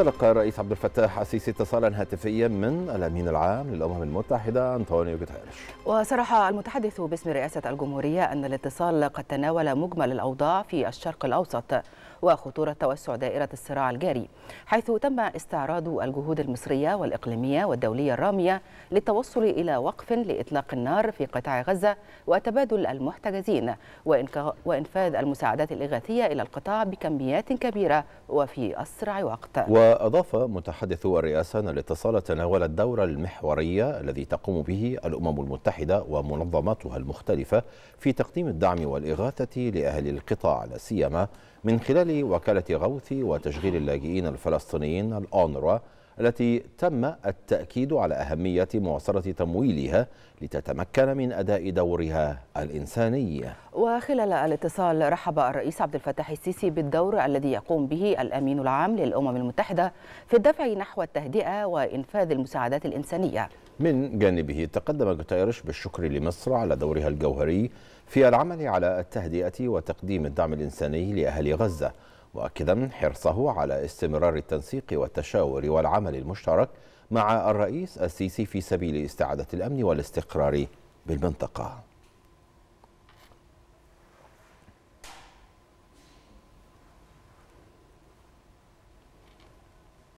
تلقى الرئيس عبد الفتاح السيسي اتصالا هاتفيا من الامين العام للامم المتحده انطونيو غوتيريش. وصرح المتحدث باسم رئاسه الجمهوريه ان الاتصال قد تناول مجمل الاوضاع في الشرق الاوسط وخطوره توسع دائره الصراع الجاري، حيث تم استعراض الجهود المصريه والاقليميه والدوليه الراميه للتوصل الى وقف لاطلاق النار في قطاع غزه وتبادل المحتجزين وانفاذ المساعدات الاغاثيه الى القطاع بكميات كبيره وفي اسرع وقت. وأضاف متحدث الرئاسة أن الاتصال تناول الدور المحوري الذي تقوم به الأمم المتحدة ومنظماتها المختلفة في تقديم الدعم والإغاثة لأهل القطاع، لا سيما من خلال وكالة غوث وتشغيل اللاجئين الفلسطينيين الأونروا، التي تم التأكيد على أهمية مواصلة تمويلها لتتمكن من أداء دورها الإنساني. وخلال الاتصال رحب الرئيس عبد الفتاح السيسي بالدور الذي يقوم به الأمين العام للأمم المتحدة في الدفع نحو التهدئة وإنفاذ المساعدات الإنسانية. من جانبه تقدم غوتيريش بالشكر لمصر على دورها الجوهري في العمل على التهدئة وتقديم الدعم الإنساني لأهل غزة، مؤكدا حرصه على استمرار التنسيق والتشاور والعمل المشترك مع الرئيس السيسي في سبيل استعادة الأمن والاستقرار بالمنطقة.